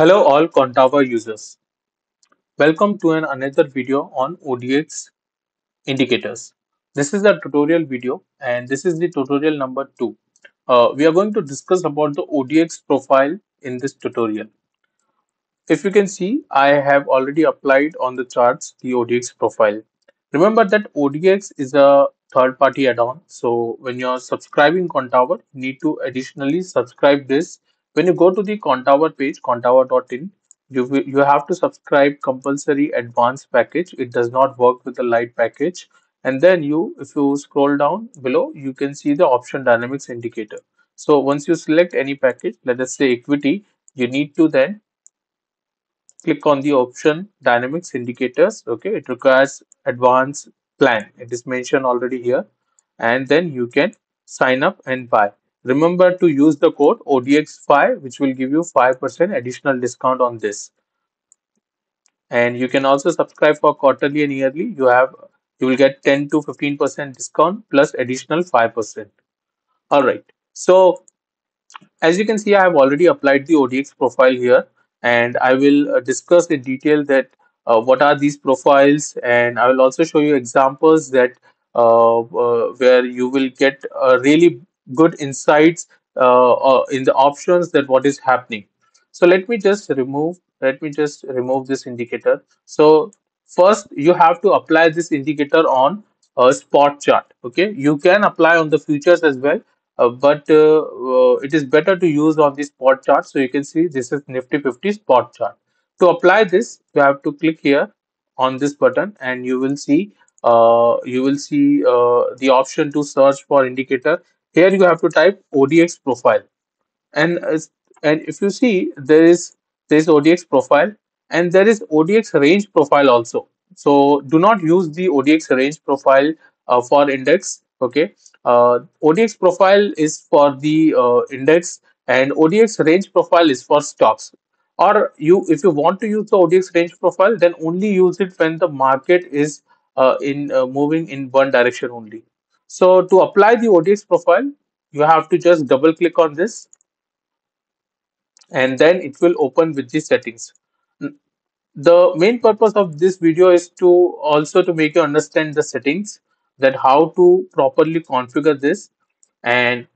Hello all Quantower users. Welcome to another video on ODX indicators. This is a tutorial video and this is the tutorial number 2. We are going to discuss about the ODX profile in this tutorial. If you can see, I have already applied on the charts the ODX profile. Remember that ODX is a third-party add-on. So when you are subscribing Quantower, you need to additionally subscribe this. When you go to the Quantower page, Quantower.in, you have to subscribe compulsory advanced package. It does not work with the light package. And then if you scroll down below, you can see the Option Dynamix indicator. So once you select any package, let us say equity, you need to then click on the Option Dynamix indicators. Okay, it requires advanced plan. It is mentioned already here. And then you can sign up and buy. Remember to use the code ODX5, which will give you 5% additional discount on this. And you can also subscribe for quarterly and yearly. You will get 10 to 15% discount plus additional 5%. All right. So as you can see, I have already applied the ODX profile here, and I will discuss in detail that what are these profiles, and I will also show you examples that where you will get really good insights in the options that what is happening. So let me just remove this indicator. So first you have to apply this indicator on a spot chart. Okay, you can apply on the futures as well, but it is better to use on the spot chart. So you can see this is Nifty 50 spot chart. To apply this, you have to click here on this button, and you will see the option to search for indicator. Here you have to type ODX profile, and if you see, there is ODX profile and there is ODX range profile also. So do not use the ODX range profile for index. Okay, ODX profile is for the index and ODX range profile is for stocks. Or if you want to use the ODX range profile, then only use it when the market is moving in one direction only. So to apply the ODX profile, you have to just double click on this, and then it will open with the settings. The main purpose of this video is to make you understand the settings, that how to properly configure this, and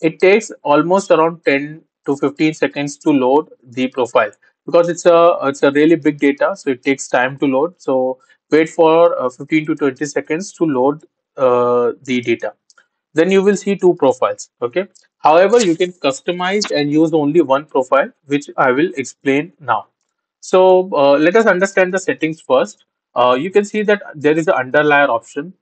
it takes almost around 10 to 15 seconds to load the profile because it's a really big data, so it takes time to load. So wait for 15 to 20 seconds to load the data. Then you will see two profiles. Okay, however, you can customize and use only one profile, which I will explain now. So let us understand the settings first. You can see that there is an underlayer option.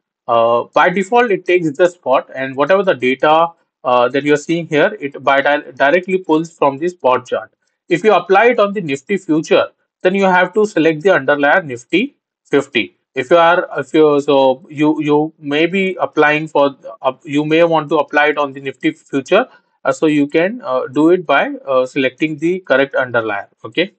By default, it takes the spot, and whatever the data that you are seeing here, it directly pulls from the spot chart. If you apply it on the Nifty future, then you have to select the underlayer Nifty 50. So you may be applying for you may want to apply it on the Nifty future, so you can do it by selecting the correct underlayer. Okay,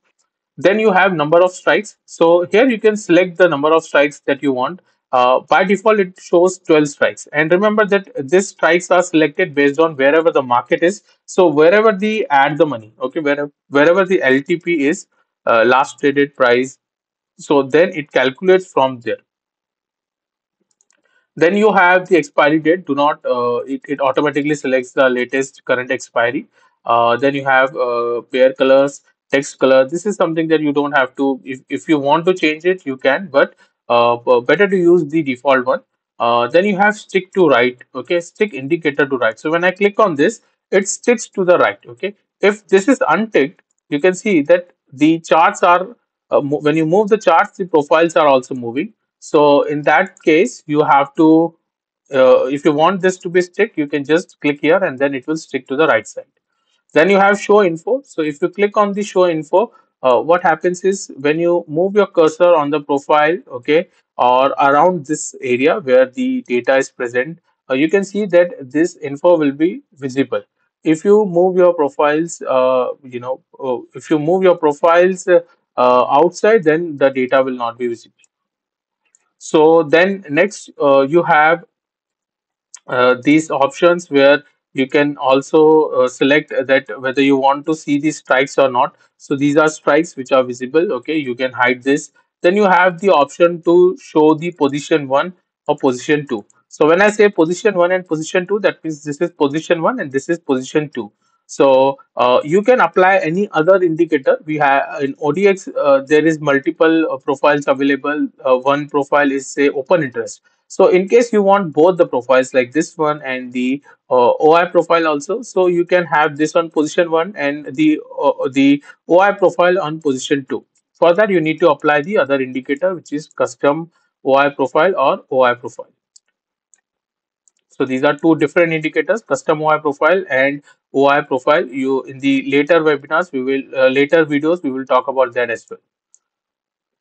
then you have number of strikes. So here you can select the number of strikes that you want. By default, it shows 12 strikes, and remember that these strikes are selected based on wherever the market is. So wherever the add the money, okay, wherever the LTP is, last traded price. So then it calculates from there. Then you have the expiry date. It automatically selects the latest current expiry. Then you have pair colors, text color. This is something that you don't have to, if you want to change it, you can, but better to use the default one. Then you have stick to right. Okay, stick indicator to right. So when I click on this, it sticks to the right. Okay, if this is unticked, you can see that the charts are when you move the charts, the profiles are also moving. So in that case, you have to, if you want this to be stick, you can just click here and then it will stick to the right side. Then you have show info. So if you click on the show info, what happens is when you move your cursor on the profile, okay, or around this area where the data is present, you can see that this info will be visible. If you move your profiles, outside, then the data will not be visible. So then next you have these options where You can also select that whether you want to see these strikes or not. So these are strikes which are visible. Okay, you can hide this. Then you have the option to show the position 1 or position 2. So when I say position 1 and position 2, that means this is position 1 and this is position 2. So you can apply any other indicator. We have in ODX, there is multiple profiles available. One profile is say open interest. So in case you want both the profiles like this one and the OI profile also, so you can have this on position 1 and the OI profile on position 2. For that, you need to apply the other indicator, which is custom OI profile or OI profile. So these are two different indicators, custom OI profile and OI profile. You in the later webinars, we will later videos, we will talk about that as well.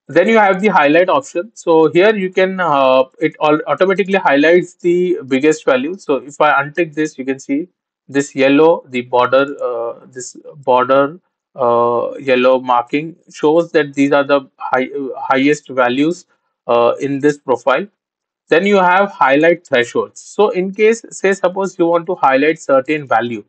Then you have the highlight option. So here you can, it all automatically highlights the biggest value. So if I untick this, you can see this yellow, the border, yellow marking shows that these are the highest values in this profile. Then you have highlight thresholds. So in case, say suppose you want to highlight certain value,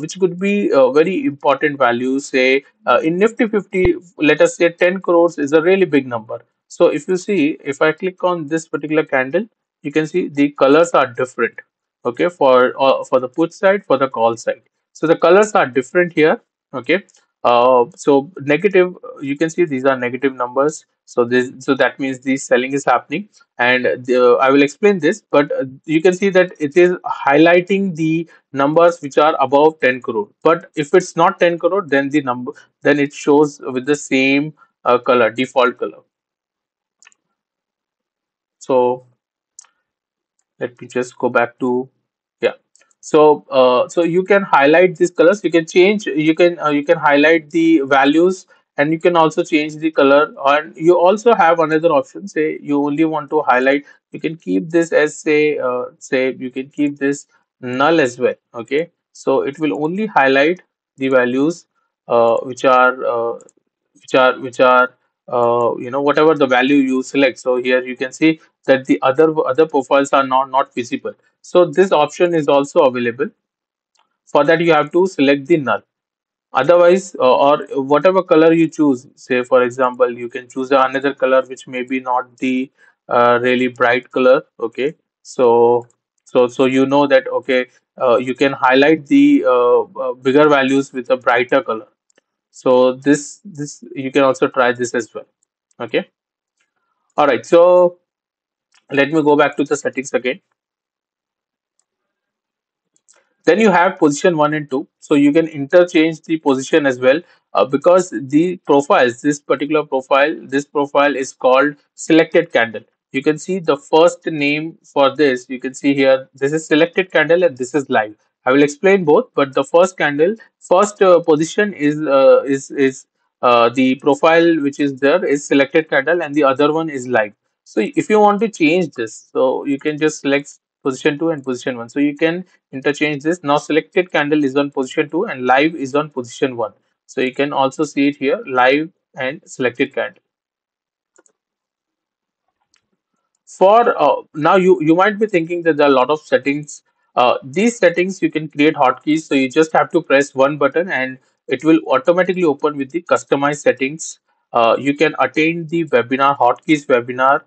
which could be a very important value, say in Nifty 50, let us say 10 crores is a really big number. So if you see, if I click on this particular candle, you can see the colors are different, okay, for the put side, for the call side. So the colors are different here, okay. So negative, you can see these are negative numbers. So this, so that means the selling is happening, and the, I will explain this, but you can see that it is highlighting the numbers which are above 10 crore. But if it's not 10 crore, then the number, then it shows with the same color, default color. So let me just go back to, yeah. So so you can highlight these colors. You can change. You can highlight the values. And you can also change the color, and you also have another option. Say you only want to highlight. You can keep this as say, you can keep this null as well. Okay, so it will only highlight the values which are whatever the value you select. So here you can see that the other profiles are not visible. So this option is also available. For that, you have to select the null. Otherwise, or whatever color you choose, say for example, you can choose another color which may be not the really bright color. Okay, so you know that, okay, you can highlight the bigger values with a brighter color. So this you can also try this as well. Okay, all right. So let me go back to the settings again. Then you have position 1 and 2. So you can interchange the position as well, because the profiles, this profile is called selected candle. You can see the first name for this. You can see here, this is selected candle and this is live. I will explain both, but the first candle, first position is the profile which is there is selected candle and the other one is live. So if you want to change this, so you can just select position 2 and position 1. So you can interchange this. Now selected candle is on position 2 and live is on position 1. So you can also see it here, live and selected candle. For now you might be thinking that there are a lot of settings. These settings you can create hotkeys. So you just have to press one button and it will automatically open with the customized settings. You can attend the webinar, hotkeys webinar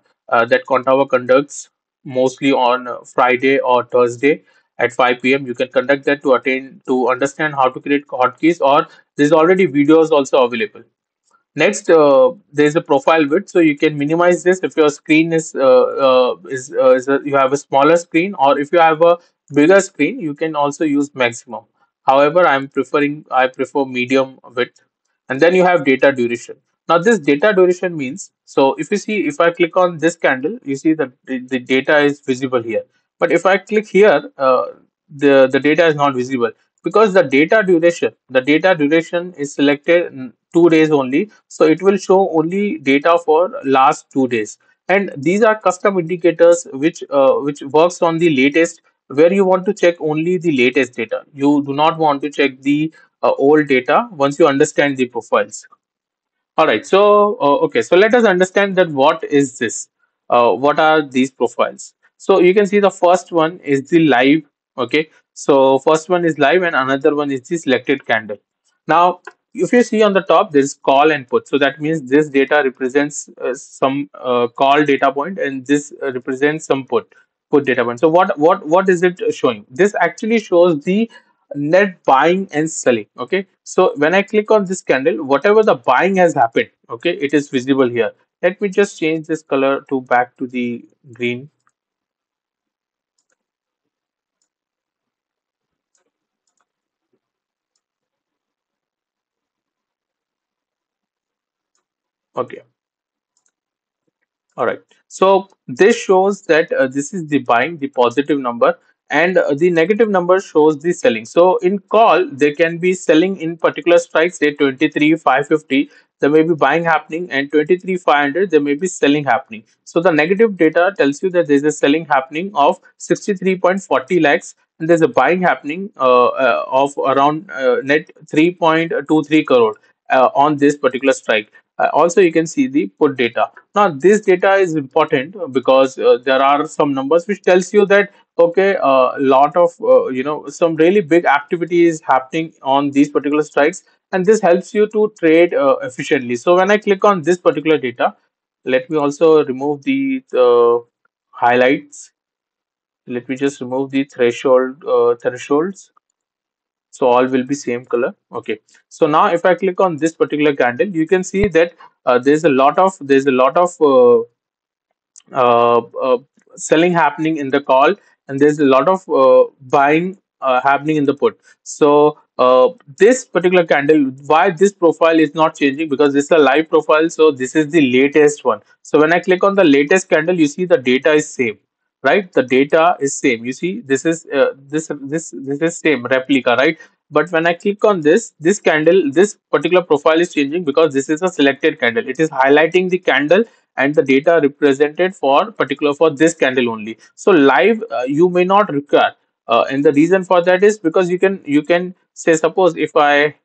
that Quantower conducts mostly on Friday or Thursday at 5 PM. You can conduct that to understand how to create hotkeys, or there's already videos also available. Next, there's a profile width, so you can minimize this if your screen is you have a smaller screen, or if you have a bigger screen, you can also use maximum. However, I prefer medium width. And then you have data duration. Now this data duration means, so if you see, if I click on this candle, you see that the data is visible here. But if I click here, the data is not visible, because the data duration is selected 2 days only. So it will show only data for last 2 days. And these are custom indicators which works on the latest, where you want to check only the latest data. You do not want to check the old data once you understand the profiles. All right, so okay, so let us understand that what is this, what are these profiles. So you can see the first one is the live. Okay, So first one is live and another one is the selected candle. Now if you see on the top, there is call and put. So that means this data represents some call data point and this represents some put data point. So what is it showing? This actually shows the net buying and selling. Okay, so when I click on this candle, whatever the buying has happened, okay, it is visible here. Let me just change this color to back to the green. Okay, all right, so this shows that this is the buying, the positive number, and the negative number shows the selling. So in call, they can be selling in particular strikes, say 23,550, there may be buying happening, and 23,500, there may be selling happening. So the negative data tells you that there is a selling happening of 63.40 lakhs, and there's a buying happening of around net 3.23 crore on this particular strike. Also, you can see the put data. Now, this data is important because there are some numbers which tells you that, okay, a lot of, some really big activity is happening on these particular strikes, and this helps you to trade efficiently. So when I click on this particular data, let me also remove the highlights. Let me just remove the thresholds. So all will be same color. Okay, so now if I click on this particular candle, you can see that there's a lot of selling happening in the call, and there's a lot of buying happening in the put. So this particular candle, why this profile is not changing, because this is a live profile, so this is the latest one. So when I click on the latest candle, you see the data is same, right? The data is same. You see, this is this is same replica, right? But when I click on this candle, this particular profile is changing because this is a selected candle. It is highlighting the candle and the data represented for this candle only. So live you may not require, and the reason for that is because you can say, suppose if I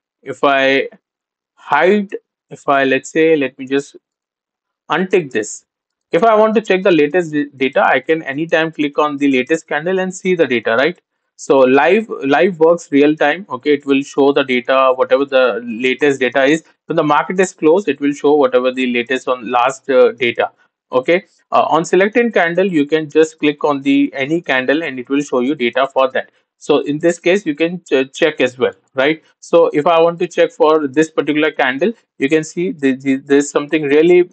hide, let me just untick this. If I want to check the latest data, I can anytime click on the latest candle and see the data, right? So live works real time. Okay, it will show the data, whatever the latest data is. When the market is closed, it will show whatever the latest on last data. Okay, on selected candle, you can just click on any candle and it will show you data for that. So in this case, you can check as well, right? So if I want to check for this particular candle, you can see there's something really,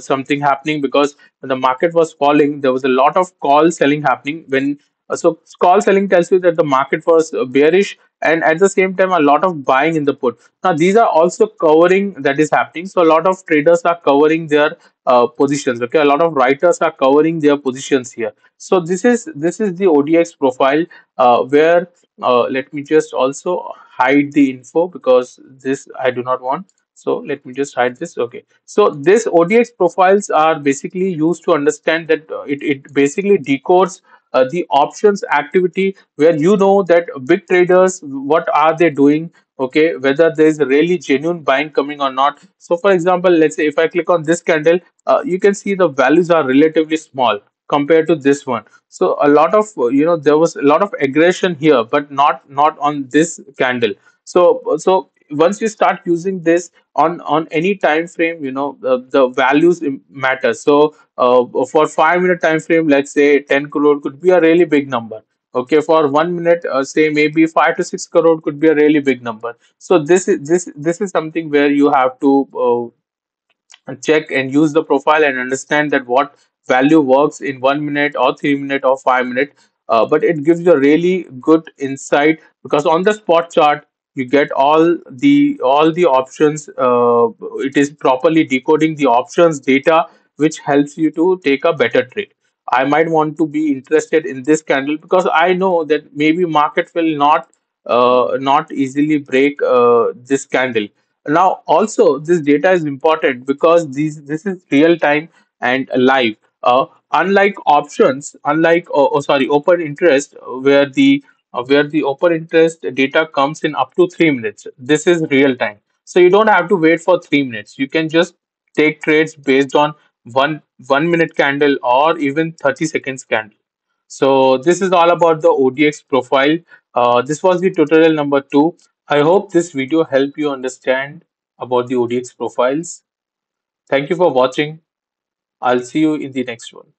something happening, because when the market was falling, there was a lot of call selling happening. So call selling tells you that the market was bearish, and at the same time, a lot of buying in the put. Now, these are also covering that is happening. So a lot of traders are covering their positions. Okay, a lot of writers are covering their positions here. So this is the ODX profile, where let me just also hide the info, because this I do not want. So let me just hide this. Okay, so this ODX profiles are basically used to understand that it basically decodes the options activity, where you know that big traders, what are they doing, okay, whether there is really genuine buying coming or not. So for example, let's say if I click on this candle, you can see the values are relatively small compared to this one. So a lot of, there was a lot of aggression here, but not on this candle. So once you start using this on any time frame, the values matter. So for 5-minute time frame, let's say 10 crore could be a really big number. Okay, for 1 minute, say maybe 5 to 6 crore could be a really big number. So this is something where you have to check and use the profile and understand that what value works in 1 minute or 3 minute or 5 minute. But it gives you a really good insight, because on the spot chart, you get all the options. It is properly decoding the options data, which helps you to take a better trade. I might want to be interested in this candle because I know that maybe market will not easily break this candle. Now also, this data is important because this is real time and live. Unlike options, open interest, where the open interest data comes in up to 3 minutes. This is real time, so you don't have to wait for 3 minutes. You can just take trades based on one minute candle or even 30 seconds candle. So this is all about the ODX profile. This was the tutorial number 2. I hope this video helped you understand about the ODX profiles. Thank you for watching. I'll see you in the next one.